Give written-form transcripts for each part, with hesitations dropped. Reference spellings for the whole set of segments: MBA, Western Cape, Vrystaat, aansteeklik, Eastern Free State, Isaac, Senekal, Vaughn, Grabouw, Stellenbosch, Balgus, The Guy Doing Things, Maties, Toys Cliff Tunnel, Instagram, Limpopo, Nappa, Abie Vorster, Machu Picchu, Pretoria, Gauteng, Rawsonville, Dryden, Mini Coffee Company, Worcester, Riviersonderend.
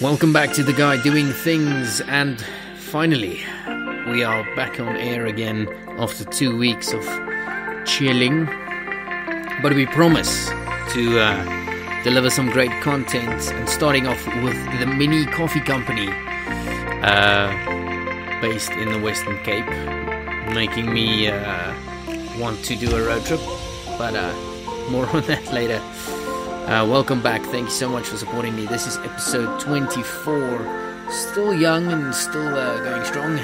Welcome back to The Guy Doing Things, and finally we are back on air again after 2 weeks of chilling, but we promise to deliver some great content, and starting off with the Mini Coffee Company based in the Western Cape, making me want to do a road trip, but more on that later. Welcome back, thank you so much for supporting me. This is episode 24, still young and still going strong,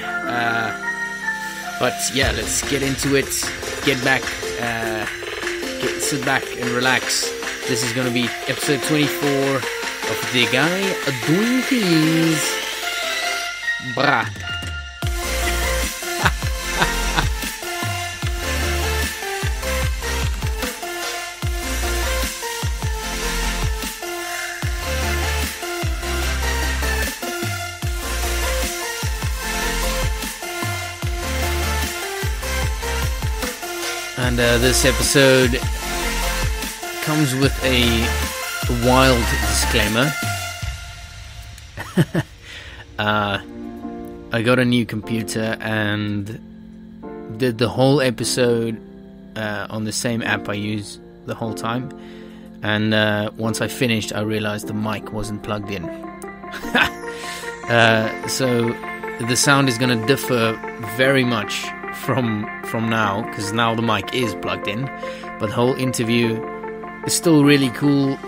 but yeah, let's get into it. Sit back and relax. This is going to be episode 24 of The Guy Doing Things. Brah. And this episode comes with a wild disclaimer. I got a new computer and did the whole episode on the same app I use the whole time, and once I finished I realized the mic wasn't plugged in. So the sound is going to differ very much from now, because now the mic is plugged in, but the whole interview is still really cool.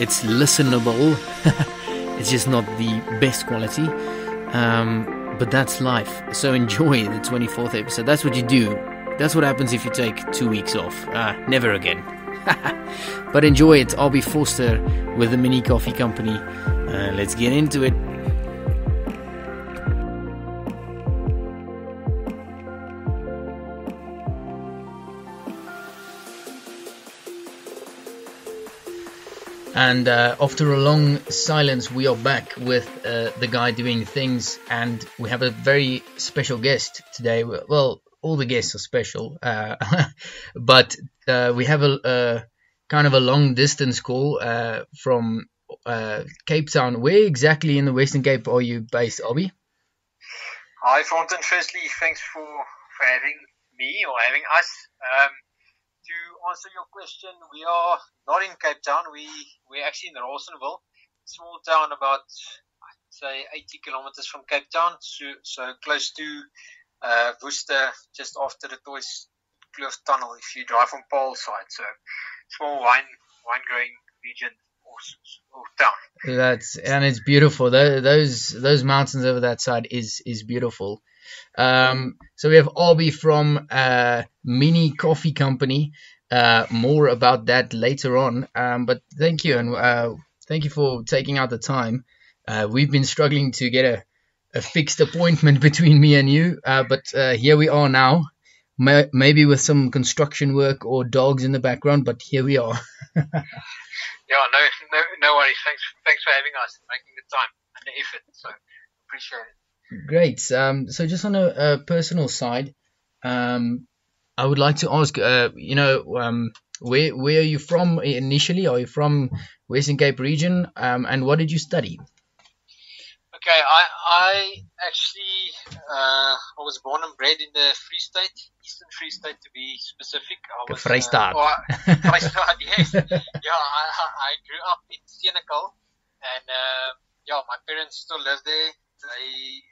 It's listenable. It's just not the best quality, but that's life. So enjoy the 24th episode. That's what you do. That's what happens if you take 2 weeks off. Never again. But enjoy it. Abie Vorster with the Mini Coffee Company. Let's get into it. And after a long silence, we are back with The Guy Doing Things, and we have a very special guest today. Well, all the guests are special, but we have a kind of a long distance call from Cape Town. Where exactly in the Western Cape are you based, Abie? Hi, Fonten. Firstly, thanks for having me, or having us. To answer your question, we are not in Cape Town. We're actually in Rawsonville, small town about, I'd say, 80 kilometers from Cape Town, so close to Worcester, just after the Toys Cliff Tunnel if you drive from Paul's side. So small wine growing region or town. And it's beautiful. Those mountains over that side is beautiful. So we have Abie from Mini Coffee Company. More about that later on. But thank you, and thank you for taking out the time. We've been struggling to get a fixed appointment between me and you, but here we are now. Maybe with some construction work or dogs in the background, but here we are. Yeah, no worries. Thanks for having us, making the time and the effort. So appreciate it. Great. So just on a personal side, I would like to ask, where are you from initially? Are you from Western Cape region? And what did you study? Okay, I actually I was born and bred in the Free State, Eastern Free State to be specific. I was Vrystaat. Vrystaat, yes. Yeah, I grew up in Senekal, and my parents still live there. They,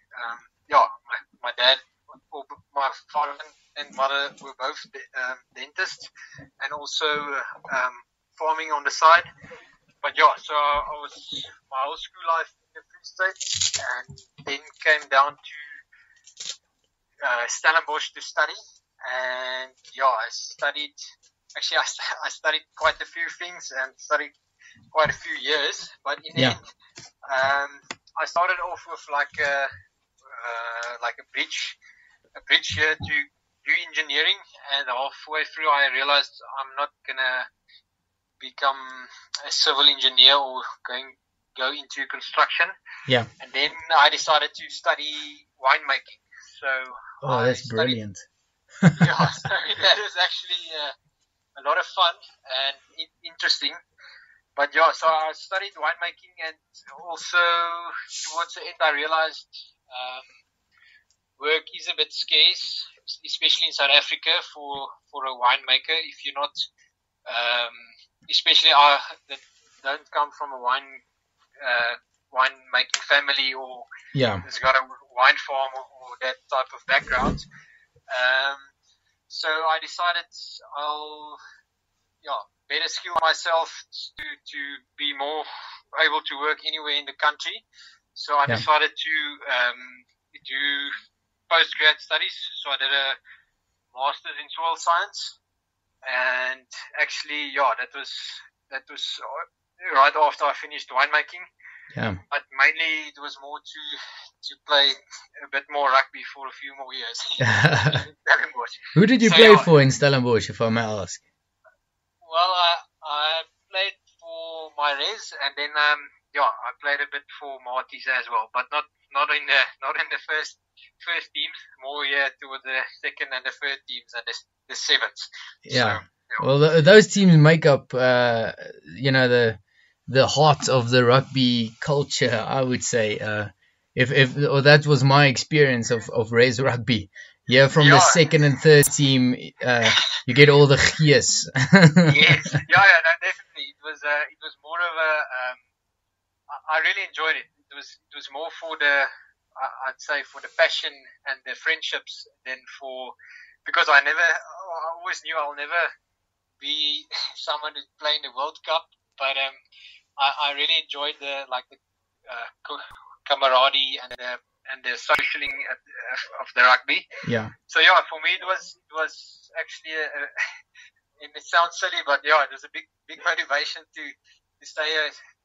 my dad, or my father and mother were both dentists, and also farming on the side. But yeah, so I was my whole school life in the Free State, and then came down to Stellenbosch to study. And yeah, I studied quite a few things and studied quite a few years, but in the end, I started off with like a bridge year to do engineering, and halfway through I realized I'm not gonna become a civil engineer or go into construction. Yeah. And then I decided to study winemaking. So. Oh, that's brilliant. Yeah, so that was actually a lot of fun and interesting. But yeah, so I studied winemaking, and also towards the end I realized work is a bit scarce, especially in South Africa for a winemaker. If you're not, especially I that don't come from a winemaking family or has got a wine farm or that type of background. So I decided I'll better skill myself to be more able to work anywhere in the country. So I decided to do postgrad studies. So I did a master's in soil science, and actually, that was right after I finished winemaking. Yeah. But mainly it was more to play a bit more rugby for a few more years. Stellenbosch. Who did you play for in Stellenbosch, if I may ask? Well, I played for my res, and then I played a bit for Maties as well, but not in the first teams. More towards the second and the third teams and the seventh. Yeah. So, well, those teams make up the heart of the rugby culture, I would say. If that was my experience of res rugby. Yeah, from the second and third team, you get all the gees. Yes, no, definitely. It was more of a. I really enjoyed it. It was more for the, I'd say, for the passion and the friendships than for, because I always knew I'll never be someone who's playing the World Cup, but I really enjoyed the camaraderie and the socialing of the rugby. Yeah. So for me it was actually and it sounds silly, but it was a big motivation to stay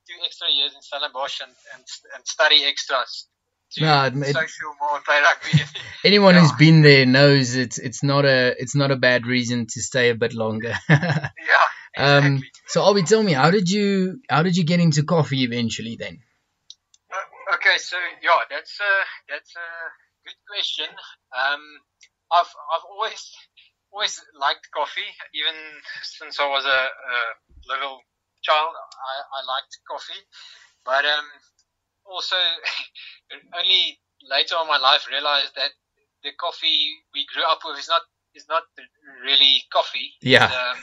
2 extra years in Stellenbosch and study extras. Social more play rugby. Anyone who's been there knows it's not a bad reason to stay a bit longer. Exactly. So Abie, tell me, how did you get into coffee eventually then? Okay, so that's a good question. I've always liked coffee, even since I was a little child. I liked coffee, but also only later on in my life realized that the coffee we grew up with is not really coffee. Yeah.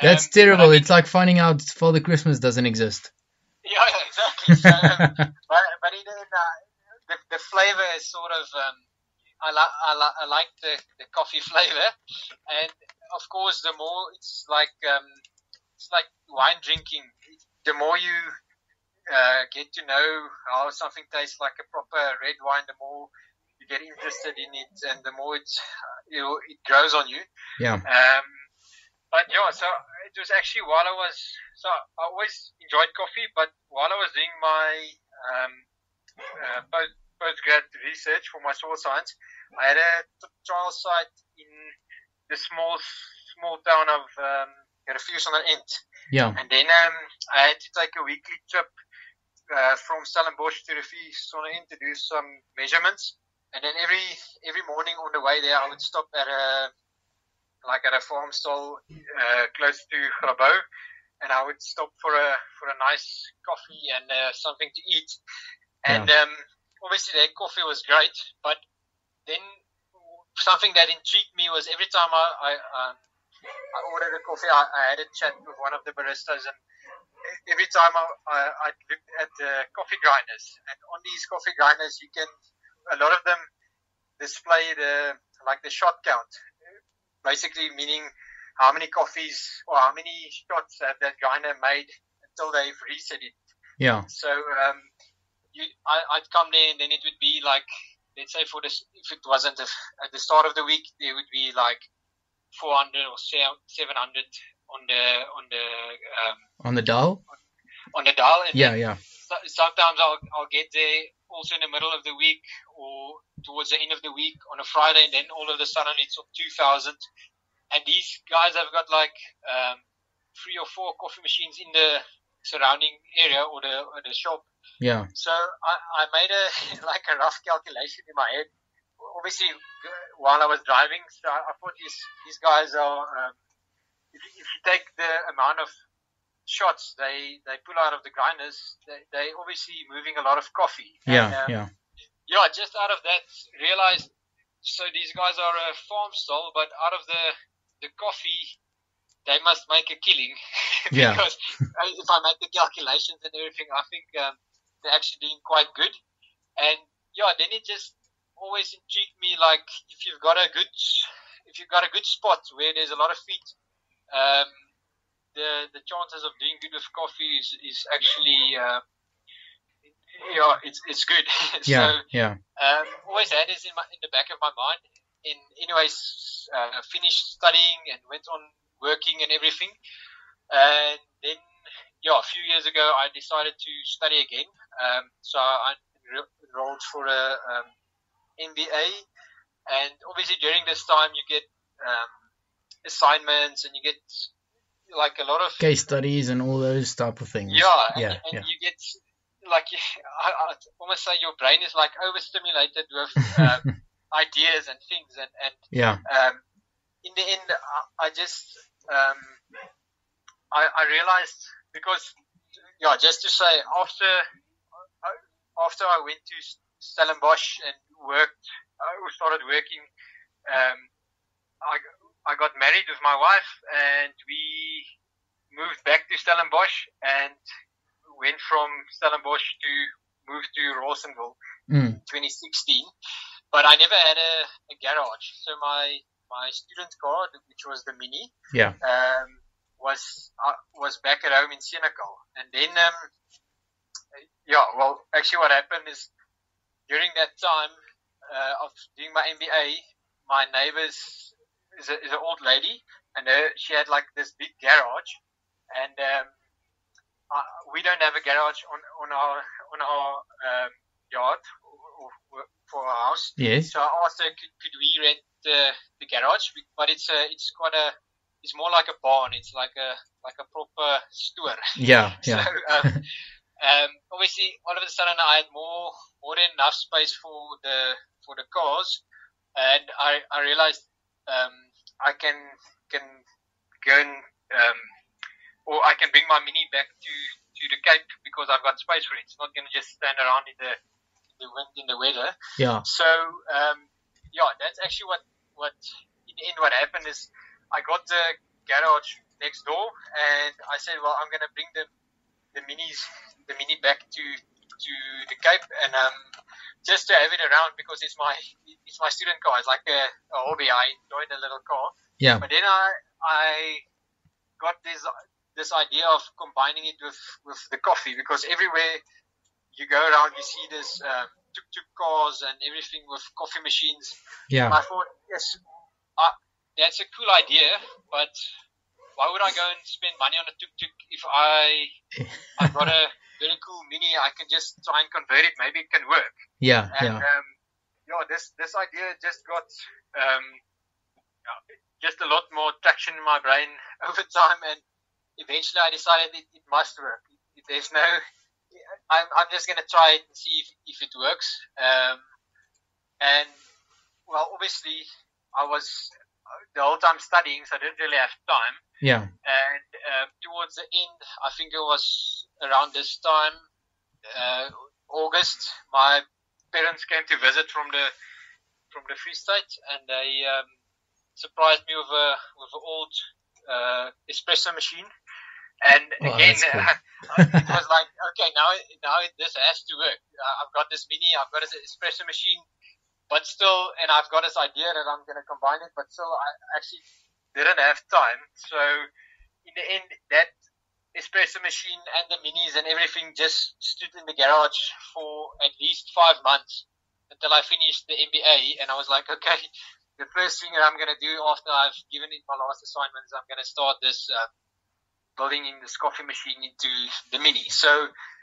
That's terrible. It's like finding out Father Christmas doesn't exist. Yeah, exactly. So, but the flavor is sort of I like the coffee flavor, and of course the more it's like wine drinking. The more you get to know how something tastes like a proper red wine, the more you get interested in it, and the more it grows on you. Yeah. So it was actually I always enjoyed coffee, but while I was doing my postgrad research for my soil science, I had a trial site in the small town of Riviersonderend. Yeah. And then I had to take a weekly trip from Stellenbosch to Riviersonderend to do some measurements. And then every morning on the way there, I would stop at a farm stall close to Grabouw, and I would stop for a nice coffee and something to eat. And obviously their coffee was great, but then something that intrigued me was every time I ordered a coffee, I had a chat with one of the baristas, and every time I looked at the coffee grinders. And on these coffee grinders, you can, a lot of them display the shot count. Basically meaning how many coffees or how many shots have that grinder made until they've reset it. Yeah. So I'd come there, and then it would be like, let's say for this, if it wasn't at the start of the week, there would be like 400 or 700 on the dial. On the dial. And sometimes I'll get there also in the middle of the week or towards the end of the week on a Friday, and then all of a sudden it's 2,000, and these guys have got 3 or 4 coffee machines in the surrounding area or the shop. Yeah. So I made a rough calculation in my head, obviously while I was driving. So I thought these guys are, if you take the amount of shots, they pull out of the grinders, they're obviously moving a lot of coffee. Yeah, just out of that, realized, so these guys are a farm stall, but out of the coffee, they must make a killing. Because if I make the calculations and everything, I think they're actually doing quite good. And yeah, then it just always intrigued me, like, if you've got a good spot where there's a lot of feet, the chances of doing good with coffee is actually it's good. Always had this in the back of my mind. Finished studying and went on working and everything. And then, a few years ago, I decided to study again. So I enrolled for an MBA. And obviously during this time, you get assignments and you get like a lot of case studies and all those type of things. You get, like, I almost say your brain is like overstimulated with ideas and things, in the end I just I realized, because just to say, after I went to Stellenbosch and started working, I got married with my wife and we moved back to Stellenbosch and went from Stellenbosch to move to Rawsonville in 2016, but I never had a garage. So my student car, which was the Mini, was back at home in Senekal. And then, actually what happened is during that time of doing my MBA, my neighbors is an old lady, and she had like this big garage, and we don't have a garage on our yard or for our house. Yes. So I asked her, could we rent the garage? But it's more like a barn. It's like a proper store. Yeah. So, obviously, all of a sudden, I had more than enough space for the cars, and I realized I can go and or I can bring my Mini back to the Cape because I've got space for it. It's not going to just stand around in the wind, in the weather. Yeah. So, that's actually what in the end what happened is I got the garage next door and I said, well, I'm going to bring the Mini back to the Cape and just to have it around because it's my student car. It's like a hobby. I enjoyed the little car. Yeah. But then I got this idea of combining it with the coffee, because everywhere you go around, you see this tuk-tuk cars and everything with coffee machines. Yeah. And I thought, yes, that's a cool idea, but why would I go and spend money on a tuk-tuk if I've got a very cool Mini? I can just try and convert it. Maybe it can work. Yeah. And this idea just got just a lot more traction in my brain over time, and eventually I decided it must work. There's no, I'm just going to try it and see if it works. Obviously I was the whole time studying, so I didn't really have time. Yeah. And towards the end, I think it was around this time, August, my parents came to visit from the Free State, and they surprised me with an old espresso machine, and again, cool. It was like, okay, now this has to work. I've got this Mini, I've got this espresso machine, but still, and I've got this idea that I'm going to combine it, but still, I actually didn't have time. So in the end, that espresso machine and the Minis and everything just stood in the garage for at least 5 months until I finished the MBA, and I was like, okay. The first thing that I'm going to do after I've given in my last assignment is I'm going to start this building in this coffee machine into the Mini. So,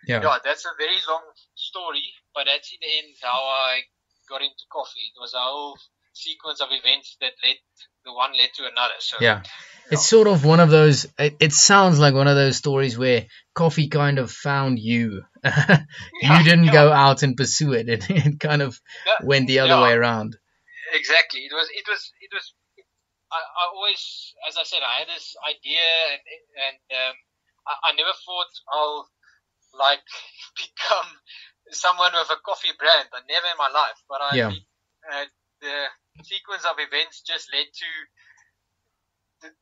that's a very long story, but that's in the end how I got into coffee. It was a whole sequence of events that led to another. So, it's sort of one of those, it sounds like one of those stories where coffee kind of found you. You didn't go out and pursue it. It kind of went the other way around. Exactly. It was I always, as I said, I had this idea and I never thought I'll like become someone with a coffee brand. I never in my life, but I think the sequence of events just led to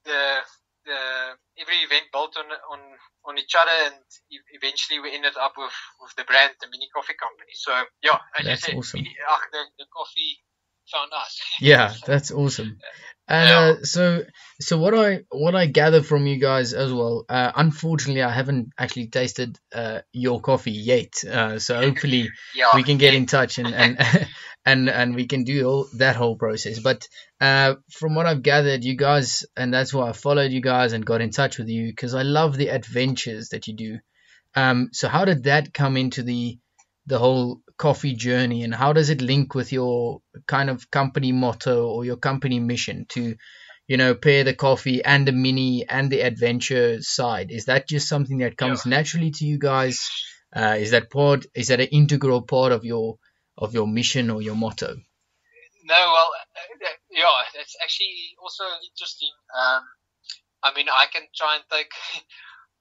the every event built on each other, and eventually we ended up with the brand, the Mini Coffee Company. So yeah, as you said, awesome. The coffee found us. Yeah, that's awesome. And so what I gather from you guys as well, unfortunately I haven't actually tasted your coffee yet, so hopefully we can get in touch and we can do that whole process. But from what I've gathered, you guys, and that's why I followed you guys and got in touch with you, because I love the adventures that you do. So how did that come into the whole coffee journey, and how does it link with your kind of company motto or your company mission to, you know, pair the coffee and the mini and the adventure side? Is that just something that comes naturally to you guys? Is that an integral part of your mission or your motto? No, well, that's actually also interesting. I mean, I can try and take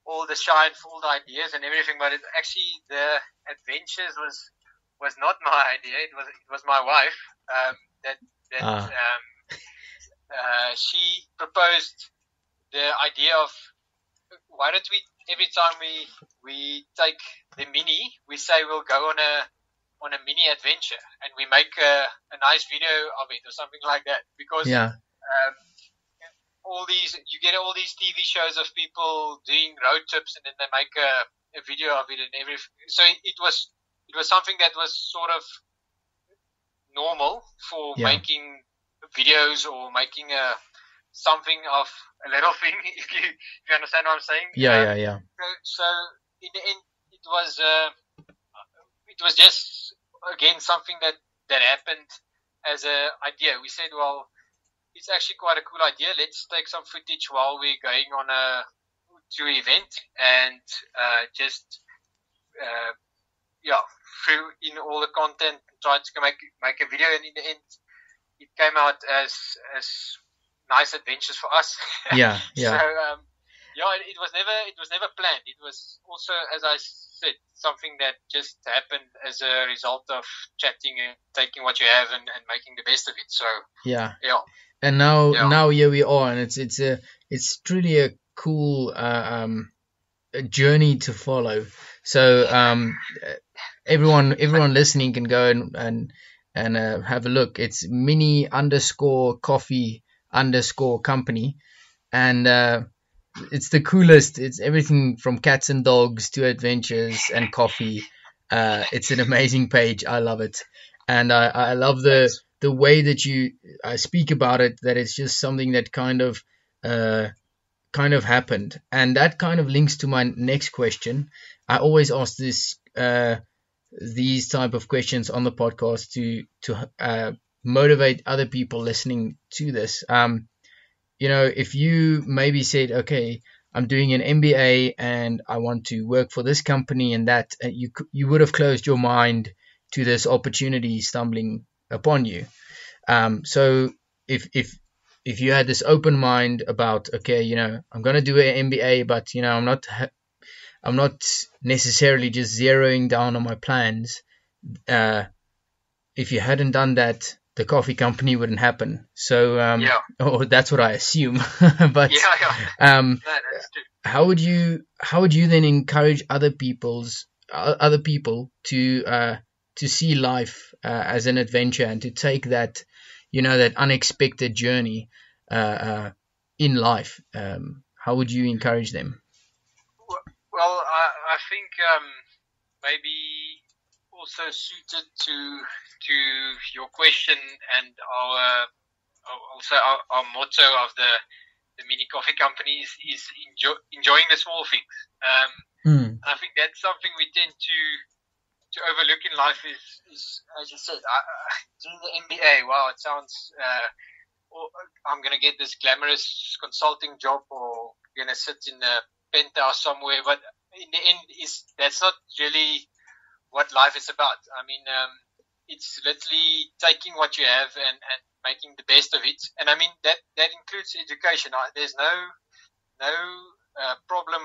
all the shine for all the ideas and everything, but it's actually the adventures was not my idea. It was my wife she proposed the idea of, why don't we, every time we take the mini, we say we'll go on a mini adventure, and we make a nice video of it or something like that, because all these TV shows of people doing road trips, and then they make a video of it and everything. So it was something that was sort of normal for making videos or making something of a little thing, if you understand what I'm saying. Yeah. So in the end, it was just, again, something that happened as an idea. We said, well, it's actually quite a cool idea. Let's take some footage while we're going on to an event, and threw in all the content and tried to make a video, and in the end it came out as nice adventures for us. So it was never planned. It was also, as I said, something that just happened as a result of chatting and taking what you have and making the best of it. So and now here we are, and it's truly a cool a journey to follow. So everyone listening can go and have a look. It's mini_coffee_company, and it's the coolest. It's everything from cats and dogs to adventures and coffee. It's an amazing page. I love it, and I love the way that you speak about it, that it's just something that kind of happened. And that kind of links to my next question. I always ask these type of questions on the podcast to motivate other people listening to this. If you maybe said, okay, I'm doing an MBA and I want to work for this company and that, you would have closed your mind to this opportunity stumbling upon you. So if you had this open mind about, okay, I'm going to do an MBA, but I'm not necessarily just zeroing down on my plans. If you hadn't done that, the coffee company wouldn't happen. So, that's what I assume. But how would you then encourage other people to see life as an adventure, and to take that, that unexpected journey in life? How would you encourage them? Well, I think maybe also suited to your question and our motto of the Mini Coffee Company is enjoying the small things. I think that's something we tend to overlook in life is, as you said, doing the MBA. Wow, it sounds, I'm going to get this glamorous consulting job, or going to sit in a penthouse somewhere. But in the end, that's not really what life is about. I mean, it's literally taking what you have and making the best of it. And I mean, that includes education. There's no problem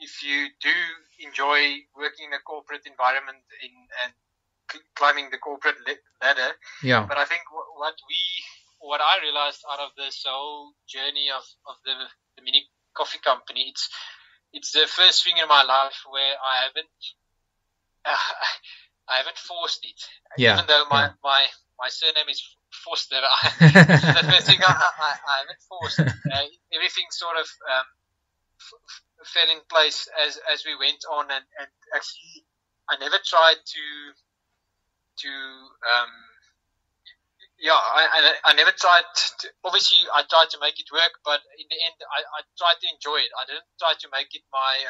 if you do enjoy working in a corporate environment and climbing the corporate ladder. Yeah. But I think what I realized out of this whole journey of the Mini Coffee Company, it's the first thing in my life where I haven't forced it. Yeah. Even though my surname is Forster, the first thing I haven't forced it. Everything sort of fell in place as we went on, and actually I never tried I never tried to, obviously I tried to make it work, but in the end I tried to enjoy it. I didn't try to make it my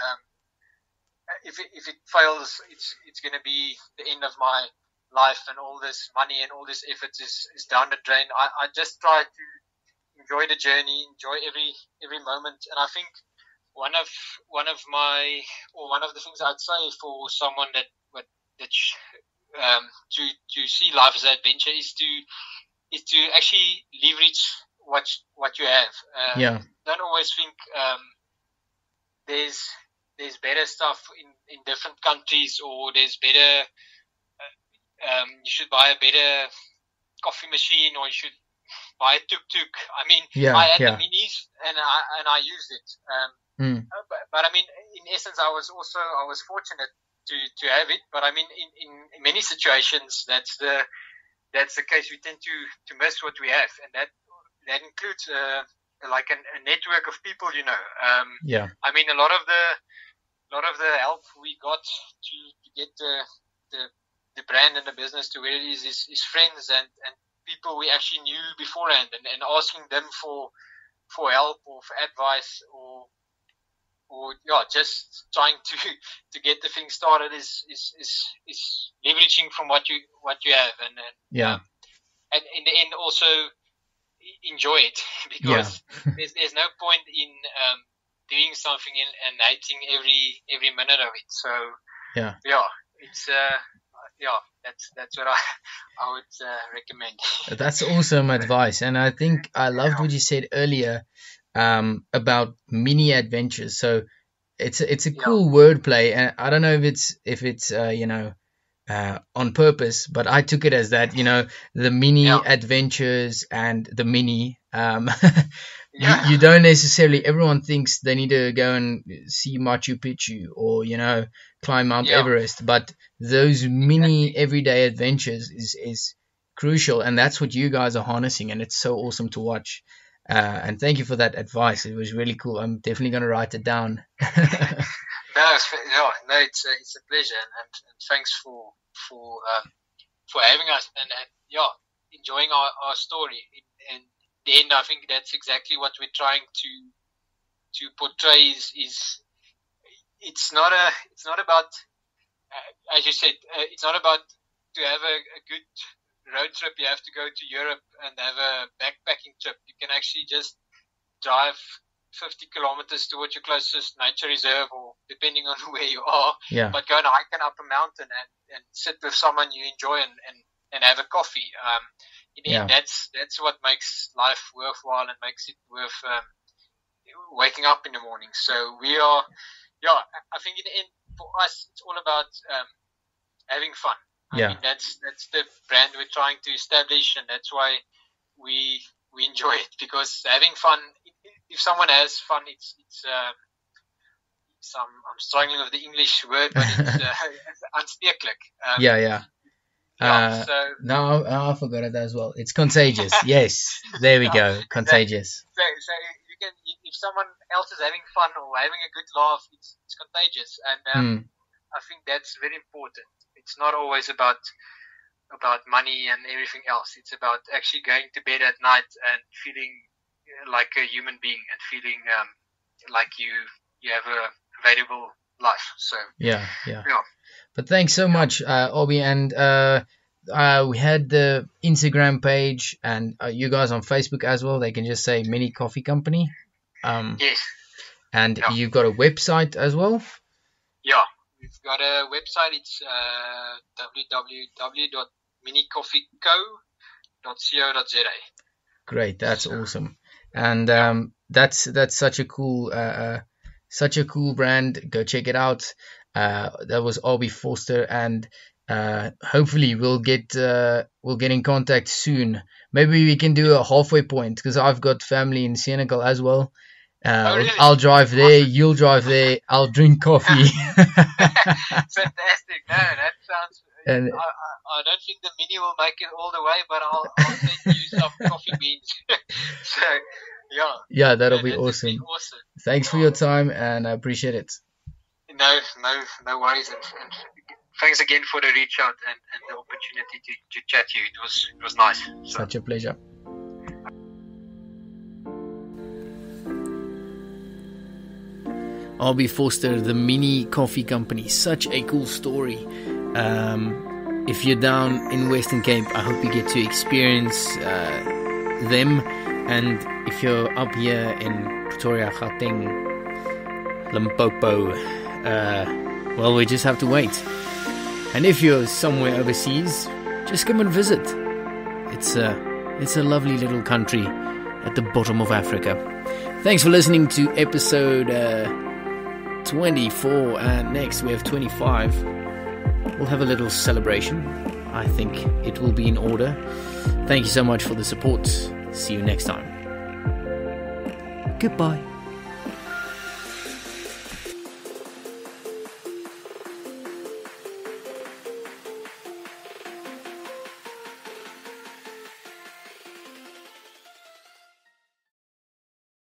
if it fails, it's going to be the end of my life, and all this money and all this efforts is down the drain. I just try to enjoy the journey, enjoy every moment. And I think one of the things I'd say for someone to see life as an adventure is to actually leverage what you have. Don't always think there's better stuff in different countries, or there's better. You should buy a better coffee machine, or you should buy a tuk-tuk. I mean, I had the Minis and I used it. But I mean, in essence, I was fortunate to have it. But I mean, in many situations, that's the case. We tend to miss what we have, and that includes like a network of people, you know. I mean, a lot of the help we got to get the brand and the business to where it is friends and people we actually knew beforehand, and asking them for help or for advice or just trying to get the thing started is leveraging from what you have, and in the end also enjoy it, because there's no point in doing something and hating every minute of it. So it's that's what I would recommend. That's awesome advice, and I think I loved what you said earlier about mini adventures. So it's a cool wordplay, and I don't know if it's on purpose, but I took it as that. You know, the mini adventures and the mini. You don't necessarily. Everyone thinks they need to go and see Machu Picchu or climb Mount Everest, but those mini everyday adventures is crucial, and that's what you guys are harnessing, and it's so awesome to watch. And thank you for that advice. It was really cool. I'm definitely going to write it down. No, it's a pleasure, and thanks for having us and enjoying our story and. The end, I think that's exactly what we're trying to portray. Is it's not about, as you said, it's not about to have a good road trip. You have to go to Europe and have a backpacking trip. You can actually just drive 50 kilometers towards your closest nature reserve, or depending on where you are. Yeah. But go and hike up a mountain and sit with someone you enjoy and have a coffee. That's what makes life worthwhile and makes it worth waking up in the morning. So we are, I think in the end for us it's all about having fun. I mean, that's the brand we're trying to establish, and that's why we enjoy it, because having fun. If someone has fun, I'm struggling with the English word, but it's aansteeklik. I forgot it as well. It's contagious. Yes, there we go. Contagious. So you can, if someone else is having fun or having a good laugh, it's contagious, and I think that's very important. It's not always about money and everything else. It's about actually going to bed at night and feeling like a human being and feeling like you have a valuable life. So But thanks so much, Abie, and we had the Instagram page, and you guys on Facebook as well. They can just say Mini Coffee Company. Yes. And you've got a website as well? Yeah, we've got a website. It's www.minicoffeeco.co.za. Great, that's awesome. And that's such a cool Such a cool brand. Go check it out. That was Abie Vorster, and hopefully we'll get in contact soon. Maybe we can do a halfway point, because I've got family in Senekal as well. Oh, really? I'll drive there, you'll drive there, I'll drink coffee. Fantastic. No, that sounds... And I don't think the Mini will make it all the way, but I'll send you some coffee beans. So, yeah. Yeah, that'll be awesome. Thanks for your time, and I appreciate it. No worries. And thanks again for the reach out and the opportunity to chat to you. It was nice. So. Such a pleasure. Abie Vorster, the Mini Coffee Company. Such a cool story. If you're down in Western Cape, I hope you get to experience them. And if you're up here in Pretoria, Gauteng, Limpopo, well, we just have to wait. And if you're somewhere overseas, just come and visit. It's a lovely little country at the bottom of Africa. Thanks for listening to episode 24, and next we have 25. We'll have a little celebration. I think it will be in order. Thank you so much for the support. See you next time. Goodbye.